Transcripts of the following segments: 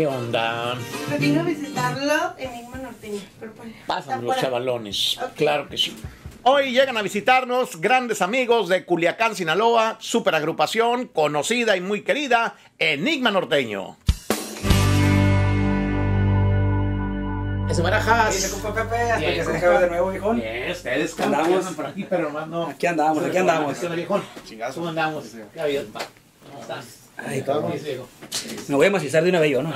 ¿Qué onda? Me vino a visitarlo Enigma Norteño. Pasan los chavalones. Okay. Claro que sí. Hoy llegan a visitarnos grandes amigos de Culiacán, Sinaloa, superagrupación conocida y muy querida, Enigma Norteño. Eso, Barajas. Sí, compa Pepe, hasta que se dejaba de nuevo, viejón. Ustedes que andamos por aquí, pero nomás no. Aquí andamos, aquí andamos. Chingazo. ¿Cómo andamos? ¿Qué ha habido, papá? ¿Cómo estás? Ay, cabrón. Me voy a macizar de una vez yo, ¿no?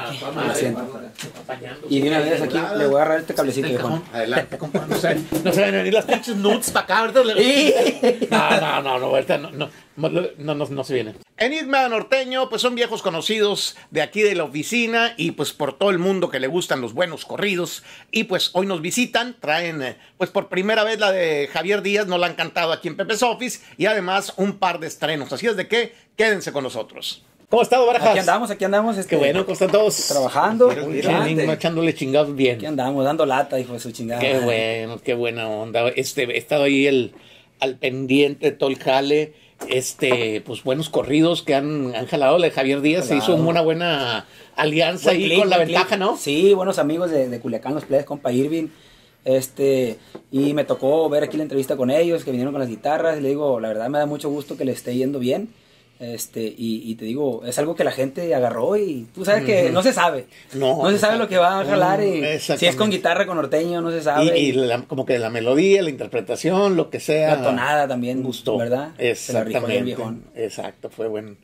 Y de una vez aquí le voy a agarrar este cablecito, viejón. Adelante, compa. No se van a venir las pinches nudes para acá, ahorita. No se vienen. Enigma Norteño, pues son viejos conocidos de aquí de la oficina y pues por todo el mundo que le gustan los buenos corridos. Y pues hoy nos visitan, traen pues por primera vez la de Javier Díaz, no la han cantado aquí en Pepe's Office y además un par de estrenos. Así es de que quédense con nosotros. ¿Cómo ha estado, Barajas? Aquí andamos, aquí andamos. Qué bueno, ¿cómo están todos? Trabajando. Enigma echándole chingados bien. Aquí andamos, dando lata, hijo de su chingada. Qué bueno, qué buena onda. He estado ahí al pendiente de todo el jale. Pues buenos corridos que han jalado la de Javier Díaz, claro. Se hizo una buena alianza ahí con La Ventaja, ¿no? Sí, buenos amigos de Culiacán, los plebes, compa Irving, y me tocó ver aquí la entrevista con ellos, que vinieron con las guitarras, y le digo, la verdad me da mucho gusto que le esté yendo bien. Y te digo, es algo que la gente agarró y tú sabes que no se sabe. No se sabe lo que va a jalar. Y si es con guitarra, con norteño, no se sabe. Y como que la melodía, la interpretación, lo que sea. La tonada también. Gustó, ¿verdad? Exactamente. Exacto, fue buen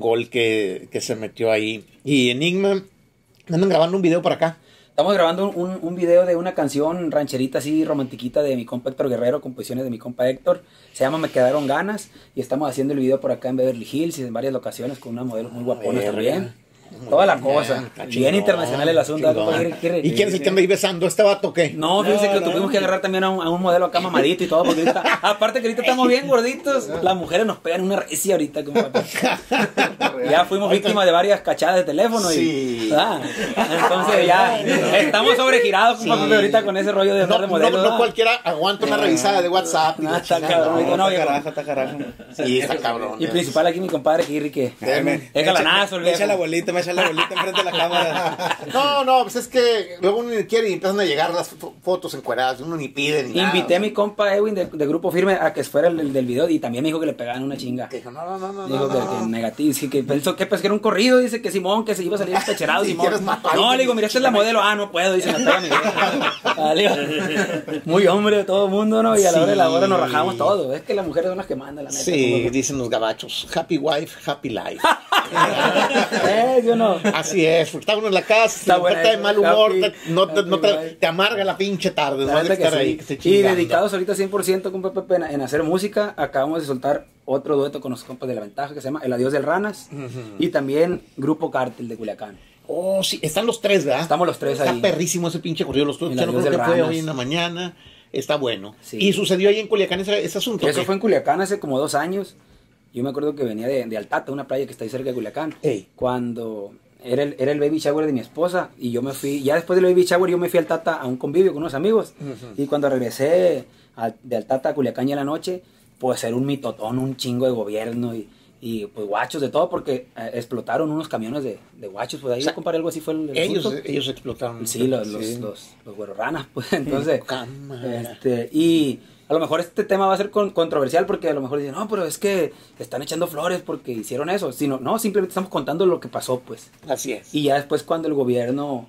gol que se metió ahí. Y Enigma, andan grabando un video por acá. Estamos grabando un video de una canción rancherita así romantiquita de mi compa Héctor Guerrero, composiciones de mi compa Héctor. Se llama Me Quedaron Ganas y estamos haciendo el video por acá en Beverly Hills y en varias locaciones con unas modelos muy guaponas también. Toda la cosa. Bien internacional el asunto. ¿Y quién es el que anda ahí besando? ¿Este vato qué? No, fíjense que tuvimos que agarrar también a un modelo acá mamadito y todo. Porque ahorita, aparte que ahorita estamos bien gorditos, las mujeres nos pegan una recia ahorita. Ya fuimos víctimas de varias cachadas de teléfono. Sí. Entonces ya estamos sobregirados, compadre, ahorita con ese rollo de andar de modelo. No cualquiera aguanta una revisada de WhatsApp. No, está cabrón. No, está cabrón. Sí, está cabrón. Y principal aquí mi compadre Gil, que es galanazo. Echa la bolita. Me echan la bolita enfrente de la cámara. No, pues es que luego uno ni quiere y empiezan a llegar las fotos encueradas. Uno ni pide ni nada. Invité a mi compa Edwin de Grupo Firme a que fuera el del video y también me dijo que le pegaban una chinga. Que dijo, no. Dijo que negativo. Sí, que pensó que era un corrido. Dice que Simón, que se iba a salir pecherado. Simón. No, le digo, mira, esta es la modelo. Ah, no puedo. Dice, me pega mi vida. Muy hombre de todo el mundo, ¿no? Y a la hora de la hora nos rajamos todo. Es que las mujeres son las que mandan, la neta. Sí, dicen los gabachos. Happy wife, happy life. No. Así es, está uno en la casa, está de mal humor, te amarga la pinche tarde, la que estar sí. Ahí, que y dedicados ahorita 100% con Pepe en hacer música. Acabamos de soltar otro dueto con los compas de La Ventaja que se llama El Adiós del Ranas y también Grupo Cártel de Culiacán. Oh, sí, están los tres, ¿verdad? Estamos los tres. Está ahí. Está perrísimo ese pinche corrido, los tres, no creo que fue hoy en la mañana, está bueno. Sí. Y sucedió ahí en Culiacán ese asunto. Eso fue en Culiacán hace como 2 años. Yo me acuerdo que venía de Altata, una playa que está ahí cerca de Culiacán. Ey. Cuando era el baby shower de mi esposa y yo me fui, ya después del baby shower yo me fui a Altata a un convivio con unos amigos. Y cuando regresé de Altata a Culiacán ya en la noche, pues era un mitotón, un chingo de gobierno y pues guachos de todo porque explotaron unos camiones de guachos. Pues ahí, o sea, yo comparé algo así fue el ellos explotaron. Sí, los güerorranas, pues entonces. A lo mejor este tema va a ser controversial porque a lo mejor dicen, no, pero es que están echando flores porque hicieron eso. Sino, no, simplemente estamos contando lo que pasó, pues. Así es. Y ya después cuando el gobierno,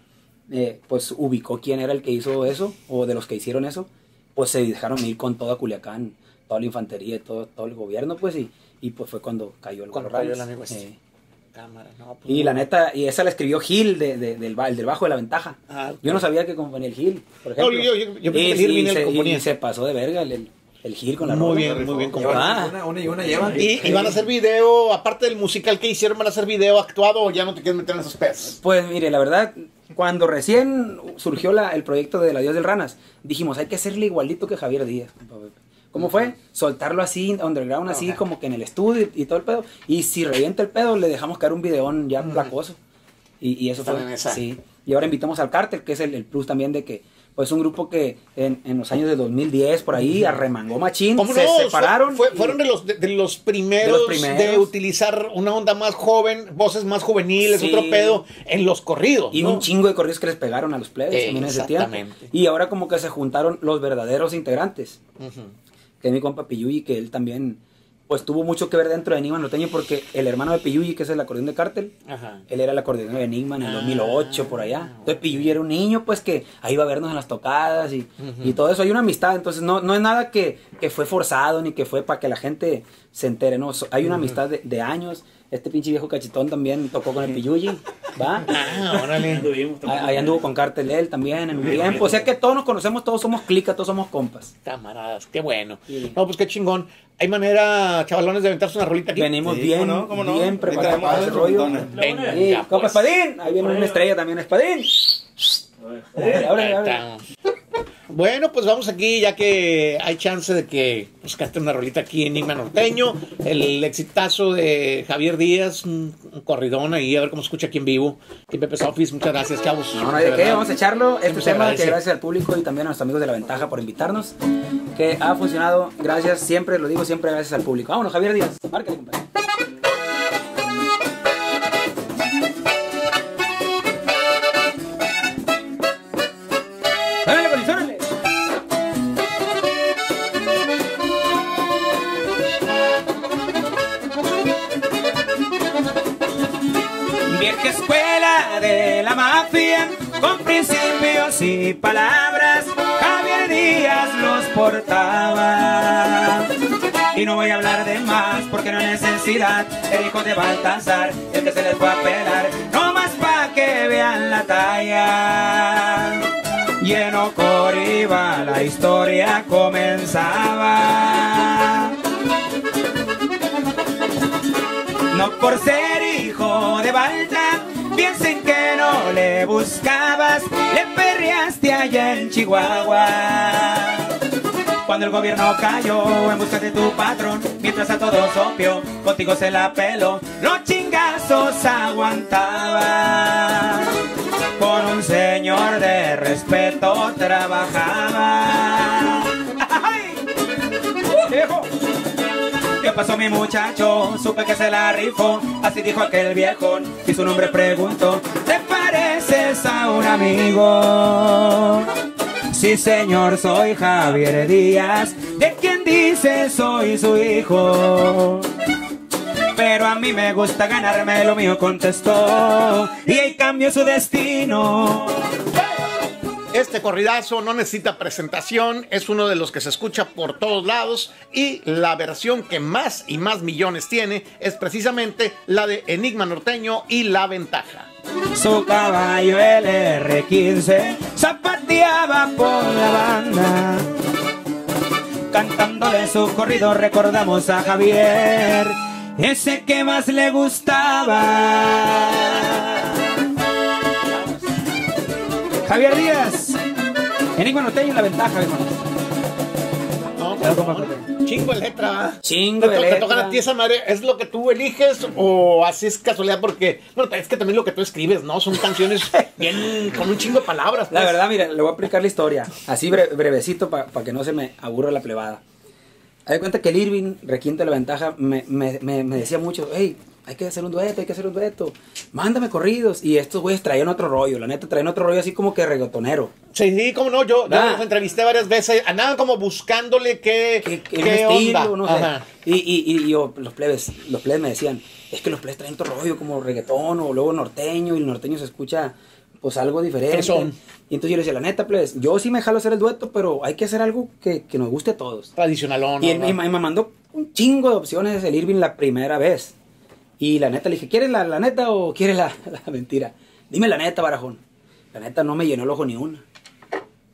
pues, ubicó quién era el que hizo eso, o de los que hicieron eso, pues se dejaron ir con toda Culiacán, toda la infantería y todo el gobierno, pues, y pues fue cuando cayó el gobierno. Cuando cayó el amigo este. Cámara, no, pues y no. La neta, y esa la escribió Gil del bajo de La Ventaja. Ah, yo no sabía que componía el Gil, por ejemplo. No, yo pensé que Gil se pasó de verga el Gil con la ropa. Muy bien. Una llevan. Y van a hacer video, aparte del musical que hicieron, van a hacer video actuado o ya no te quieres meter en esos pesos. Pues mire, la verdad, cuando recién surgió el proyecto de El Adiós del Ranas, dijimos, hay que hacerle igualito que Javier Díaz. ¿Cómo fue? Soltarlo así, underground, así como que en el estudio y todo el pedo. Y si revienta el pedo, le dejamos caer un videón ya placoso. Y eso fue. Sí. Y ahora invitamos al Cártel, que es el plus también de que pues un grupo que en los años de 2010, por ahí, arremangó machín, se separaron. Fueron de los primeros de utilizar una onda más joven, voces más juveniles, sí, otro pedo, en los corridos. Y ¿no? Un chingo de corridos que les pegaron a los plebes también en ese tiempo. Y ahora como que se juntaron los verdaderos integrantes, que es mi compa Piyugi, que él también... pues tuvo mucho que ver dentro de Enigma Norteño, porque el hermano de Piyugi, que es el acordeón de Cártel, él era el acordeón de Enigma en el 2008, por allá. Entonces Piyugi era un niño, pues, que ahí iba a vernos en las tocadas y todo eso. Hay una amistad, entonces no es nada que fue forzado, ni que fue para que la gente se entere, ¿no? Hay una amistad de años. Este pinche viejo cachetón también tocó con el Piyugi, ¿va? Ahí anduvo con Cártel él también en un tiempo. O sea que todos nos conocemos, todos somos clica, todos somos compas. Camaradas, qué bueno. Sí. No, pues qué chingón. Hay manera, chavalones, de aventarse una rolita aquí. Venimos bien, ¿cómo no? Bien preparados para ese rollo. Venga, pues. Compa Espadín, ahí viene una estrella también, Espadín. Ahora. Bueno, pues vamos aquí, ya que hay chance de que pues, canten una rolita aquí en Enigma Norteño. El exitazo de Javier Díaz, un corridón ahí, a ver cómo se escucha aquí en vivo. Aquí Pepe's Office, muchas gracias, chavos. No hay de qué, vamos a echarlo. Este tema, que gracias al público y también a nuestros amigos de La Ventaja por invitarnos, que ha funcionado. Gracias, siempre, lo digo siempre, gracias al público. Vámonos, Javier Díaz, márcale, compadre. Y palabras Javier Díaz los portaba. Y no voy a hablar de más porque no hay necesidad. El hijo de Baltasar, el que se les va a pelar, no más pa' que vean la talla. Y en Ocoriva la historia comenzaba. No por ser hijo de Baltasar, piensen que no le buscabas, le perreaste allá en Chihuahua. Cuando el gobierno cayó en busca de tu patrón, mientras a todos opio, contigo se la peló, los chingazos aguantaba. Con un señor de respeto trabajaba. ¡Ay! ¡Viejo! ¿Qué pasó, mi muchacho? Supe que se la rifó. Así dijo aquel viejón y su nombre preguntó: ¿te pareces a un amigo? Sí, señor, soy Javier Díaz, de quien dice soy su hijo. Pero a mí me gusta ganarme lo mío, contestó, y ahí cambió su destino. Este corridazo no necesita presentación, es uno de los que se escucha por todos lados, y la versión que más y más millones tiene es precisamente la de Enigma Norteño y La Ventaja. Su caballo LR15 zapateaba por la banda. Cantándole su corrido recordamos a Javier, ese que más le gustaba. Javier Díaz, Enigma Norteño y La Ventaja, hermanos. Chingo de letra. Chingo de letra. Te tocan a ti esa madre. ¿Es lo que tú eliges o así es casualidad? Porque, bueno, es que también lo que tú escribes, ¿no? Son canciones bien con un chingo de palabras, pues. La verdad, mira, le voy a aplicar la historia así brevecito para que no se me aburra la plebada. Hay cuenta que el Irving, requinto de La Ventaja, me decía mucho: hey, hay que hacer un dueto, mándame corridos. Y estos güeyes traían otro rollo, la neta, traían otro rollo así como que reggaetonero. Sí, cómo no, yo los entrevisté varias veces, andaban como buscándole qué estilo, onda. No sé. Y yo, los plebes me decían, es que los plebes traen otro rollo como reggaetón o luego norteño, y el norteño se escucha pues algo diferente. Fresón. Y entonces yo le decía, la neta, plebes, yo sí me jalo hacer el dueto, pero hay que hacer algo que nos guste a todos. Tradicionalón. Y me mandó un chingo de opciones el Irving la primera vez. Y la neta, le dije, ¿quieres la neta o quieres la mentira? Dime la neta, barajón. La neta no me llenó el ojo ni una.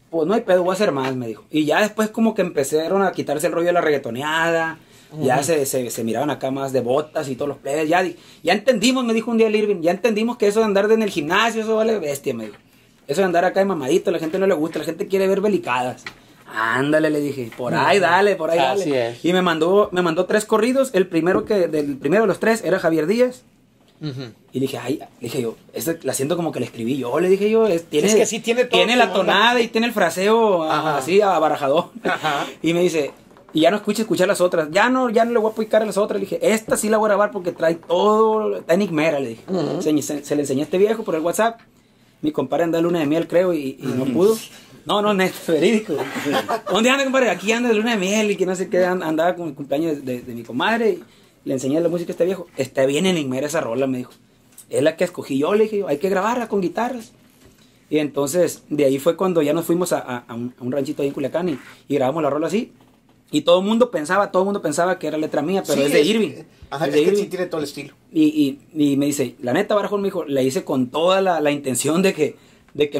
Pues no hay pedo, voy a hacer más, me dijo. Y ya después como que empezaron a quitarse el rollo de la reggaetoneada. Ya se miraban acá más de botas y todos los plebes. Ya entendimos, me dijo un día el Irving, ya entendimos que eso de andar en el gimnasio, eso vale bestia, me dijo. Eso de andar acá de mamadito, a la gente no le gusta, la gente quiere ver belicadas. Ándale, le dije, por ahí dale. Así es. Y me mandó 3 corridos. El primero de los 3 era Javier Díaz. Y dije, ay, dije yo, esta la siento como que la escribí yo, le dije yo, tiene, es que sí tiene todo, tiene la tonada y tiene el fraseo así abarajador. Y me dice, y ya no escuché las otras, ya no le voy a aplicar a las otras. Le dije, esta sí la voy a grabar porque trae todo, está enigmera, le dije. Se le enseñé a este viejo por el WhatsApp. Mi compadre anda de luna de miel, creo, y no pudo. No, neta, verídico. ¿Dónde anda, compadre? Aquí anda de luna de miel y que no sé qué, andaba con el cumpleaños de mi comadre. Le enseñé la música a este viejo. Está bien enigmera esa rola, me dijo. Es la que escogí yo, le dije, hay que grabarla con guitarras. Y entonces, de ahí fue cuando ya nos fuimos a un ranchito ahí en Culiacán y grabamos la rola así. Y todo el mundo pensaba que era letra mía, pero sí, es de Irving. Ajá, es de Irving. Que sí tiene todo el estilo. Y me dice, la neta, Barajón, me dijo, la hice con toda la intención de que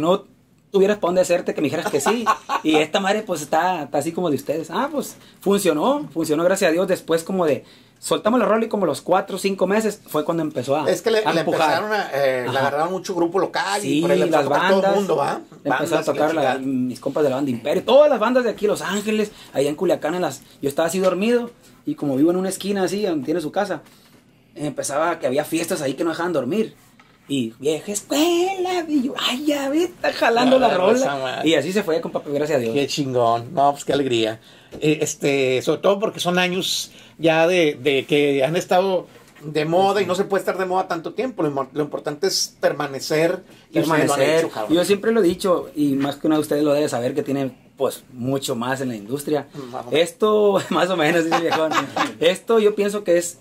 no tuvieras para dónde hacerte, que me dijeras que sí. Y esta madre, pues, está así como de ustedes. Ah, pues, funcionó, gracias a Dios. Después como de... Soltamos la rola y como los 4 o 5 meses fue cuando empezó a... Es que le empezaron a... le agarraron mucho grupo local, sí, y por ahí le empezó a tocar todo el mundo, ¿va? Empezó a tocar mis compas de la banda Imperio, todas las bandas de aquí, Los Ángeles, allá en Culiacán, yo estaba así dormido y como vivo en una esquina así, donde tiene su casa, empezaba que había fiestas ahí que no dejaban dormir. Y vieja escuela, y yo, ay, ya ves, está jalando la rola. Y así se fue, compa, gracias a Dios. Qué chingón, no, pues qué alegría. Sobre todo porque son años ya de que han estado de moda y no se puede estar de moda tanto tiempo. Lo importante es permanecer. Yo siempre lo he dicho, y más que uno de ustedes lo debe saber, que tiene pues mucho más en la industria. Esto, más o menos, dice viejón. Esto yo pienso que es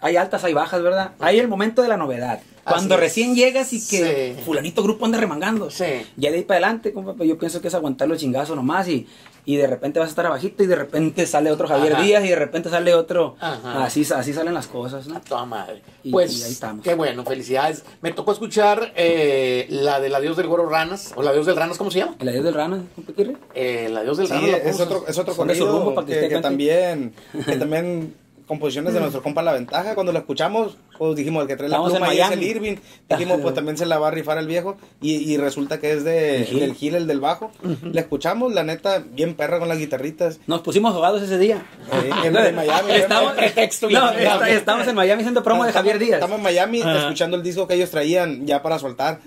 hay altas, hay bajas, ¿verdad? Hay el momento de la novedad. Cuando recién llegas y que fulanito grupo anda remangando. Sí. Ya de ahí para adelante, compa, yo pienso que es aguantar los chingazos nomás y de repente vas a estar abajito y de repente sale otro Javier Díaz y de repente sale otro. Así salen las cosas, ¿no? A toda madre. Pues, y ahí estamos. Qué bueno, felicidades. Me tocó escuchar la del Adiós del Ranas, o El Adiós del Ranas, ¿cómo se llama? El Adiós del Ranas, ¿cómo te El Adiós del Ranas. Es otro corrido que también... composiciones de nuestro compa La Ventaja. Cuando la escuchamos, pues dijimos, el que trae la pluma es el Irving, dijimos, pues también se la va a rifar el viejo, y resulta que es del Gil, el del bajo. La escuchamos, la neta, bien perra con las guitarritas. Nos pusimos ahogados ese día. En Miami. Estamos en Miami haciendo promo de Javier Díaz. Estamos en Miami escuchando el disco que ellos traían ya para soltar.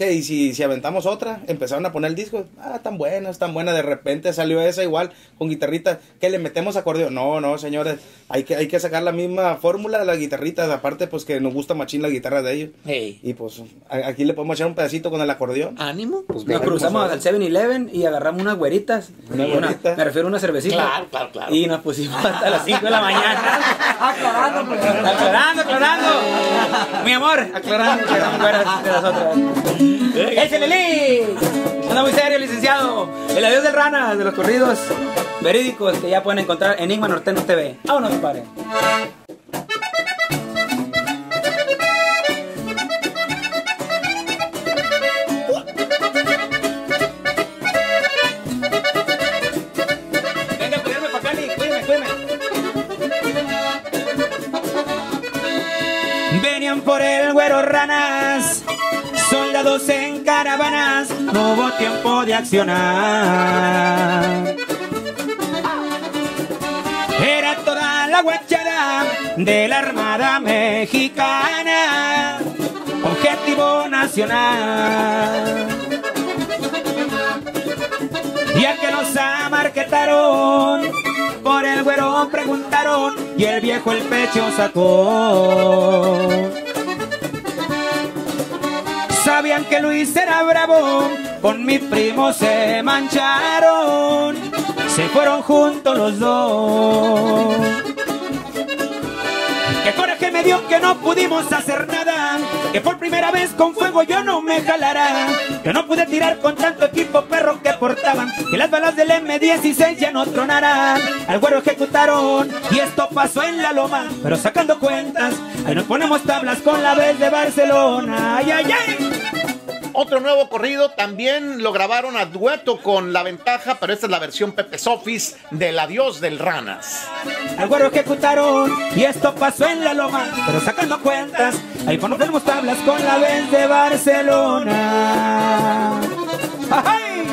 Y si aventamos otra, empezaron a poner el disco, tan buena, de repente salió esa igual, con guitarrita, que le metemos acordeón, no, señores, hay que sacar la misma fórmula de las guitarritas, aparte pues que nos gusta machín la guitarra de ellos, y pues aquí le podemos echar un pedacito con el acordeón. Ánimo, pues nos cruzamos al 7-Eleven y agarramos unas güeritas, me refiero a una cervecita, claro. Y nos pusimos hasta las 5 de la mañana, aclarando, mi amor, aclarando, que son güeras de las otras. ¡Es el Eli! Anda muy serio, licenciado. El Adiós del Ranas, de los corridos verídicos que ya pueden encontrar en Enigma Norteño TV. ¡Vámonos, compadre! Venían por el güero Ranas, soldados en caravanas, no hubo tiempo de accionar. Era toda la guachada de la Armada Mexicana, objetivo nacional. Y a que nos amarquetaron, por el güero preguntaron, y el viejo el pecho sacó. Sabían que Luis era bravo, con mi primo se mancharon, se fueron juntos los dos. Qué coraje me dio que no pudimos hacer nada, que por primera vez con fuego yo no me jalara, que no pude tirar con tanto equipo perro que portaban, que las balas del M16 ya no tronaran. Al güero ejecutaron y esto pasó en la loma, pero sacando cuentas, ahí nos ponemos tablas con la vez de Barcelona. ¡Ay, ay, ay! Otro nuevo corrido, también lo grabaron a dueto con La Ventaja, pero esta es la versión Pepe's Office del Adiós del Ranas. Al güero ejecutaron y esto pasó en la loma, pero sacando cuentas, ahí ponemos tablas con la vez de Barcelona. ¡Ay!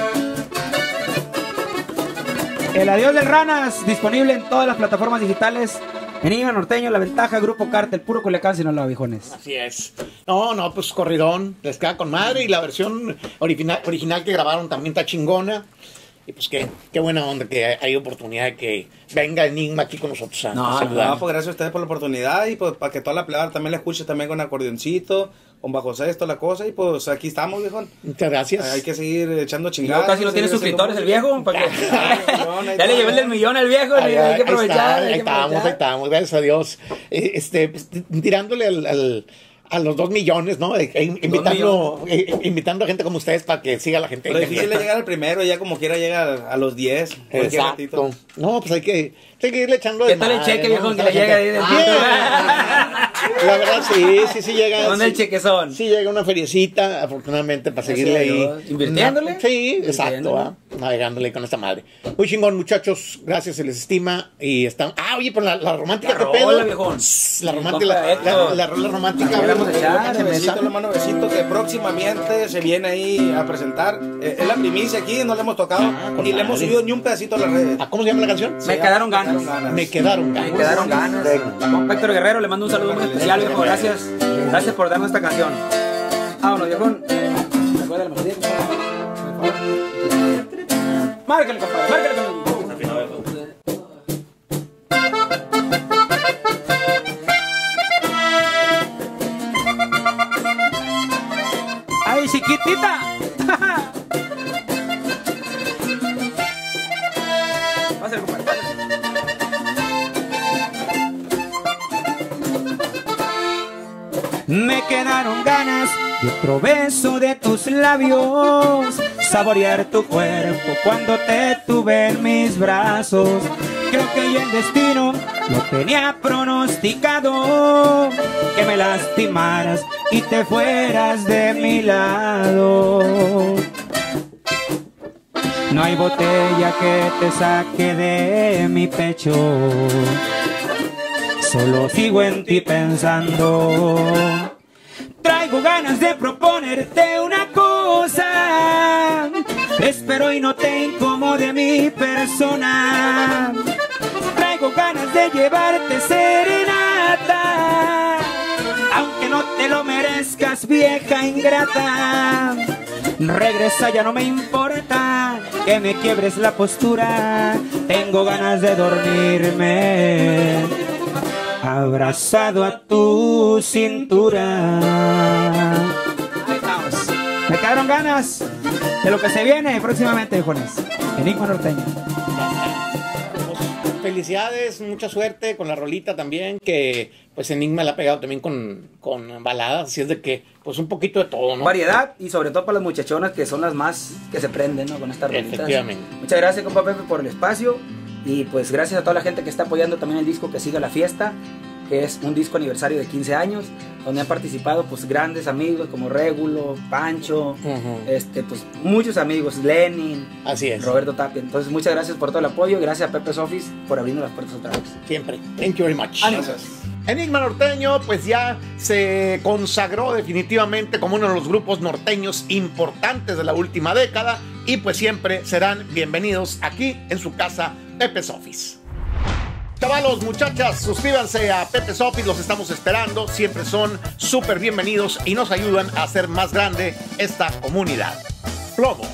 El Adiós del Ranas, disponible en todas las plataformas digitales Enigma Norteño, La Ventaja, Grupo Cártel, puro Culiacán, Sinaloa, viejones. Así es. No, no, pues corridón, les queda con madre. Y la versión original que grabaron también está chingona. Y pues qué buena onda que hay oportunidad de que venga Enigma aquí con nosotros a saludar. No, pues gracias a ustedes por la oportunidad. Y pues para que toda la plebada también la escuche también con acordeoncito, con bajo sexto, la cosa. Y pues aquí estamos, viejón. Muchas gracias. Hay que seguir echando chingadas. Casi no tiene suscriptores el viejo. ¿Para qué? Ya le llevé el millón al viejo. Hay que aprovechar. Ahí estamos, gracias a Dios. Pues, tirándole a los 2 millones, ¿no? Invitando a gente como ustedes para que siga la gente. Pero difícil es llegar al primero, ya como quiera llega a los 10. Exacto. No, pues hay que irle echando de madre. ¿Qué tal el cheque, viejo, que le llega ahí? La verdad, sí llega. ¿Dónde el chequezón? Sí llega una feriecita, afortunadamente, para seguirle ahí. ¿Invirtiéndole? Sí, exacto, navegándole con esta madre. Muy chingón, muchachos. Gracias, se les estima. Y están... Ah, oye, pero la romántica, ¿qué pedo? La romántica. Besito, que próximamente se viene ahí a presentar. Es la primicia aquí, no le hemos tocado ni le hemos subido ni un pedacito a las redes. ¿Cómo se llama la canción? Me quedaron ganas. Héctor Guerrero, le mando un saludo muy especial, viejo. Gracias. Gracias por darnos esta canción. Vámonos, viejón. Recuerda la melodía. Márcale, compadre. Márcale. ¡Ay, chiquitita! Pásale, compadre. Me quedaron ganas de otro beso de tus labios, saborear tu cuerpo cuando te tuve en mis brazos. Creo que el destino lo tenía pronosticado, que me lastimaras y te fueras de mi lado. No hay botella que te saque de mi pecho, solo sigo en ti pensando. Traigo ganas de proponerte una cosa, espero y no te incomode mi persona. Traigo ganas de llevarte serenata, aunque no te lo merezcas, vieja ingrata. Regresa, ya no me importa que me quiebres la postura. Tengo ganas de dormirme abrazado a tu cintura. Me quedaron ganas de lo que se viene próximamente, jóvenes. Enigma Norteño. Felicidades, mucha suerte con la rolita también, que pues Enigma la ha pegado también con baladas, así es de que pues un poquito de todo, ¿no? Variedad, y sobre todo para las muchachonas, que son las más que se prenden, ¿no? Con estas rolitas. Efectivamente. Muchas gracias, compa Pepe, por el espacio. Y pues gracias a toda la gente que está apoyando también el disco Que Siga la Fiesta, que es un disco aniversario de 15 años, donde han participado pues grandes amigos como Régulo, Pancho, pues muchos amigos, Lenin, así es, Roberto Tapia. Entonces muchas gracias por todo el apoyo, gracias a Pepe's Office por abrirnos las puertas otra vez. Siempre. Thank you very much. Gracias. Enigma Norteño pues ya se consagró definitivamente como uno de los grupos norteños importantes de la última década, y pues siempre serán bienvenidos aquí en su casa Pepe's Office. Chavalos, muchachas, suscríbanse a Pepe's Office, los estamos esperando, siempre son súper bienvenidos y nos ayudan a hacer más grande esta comunidad. Plomo.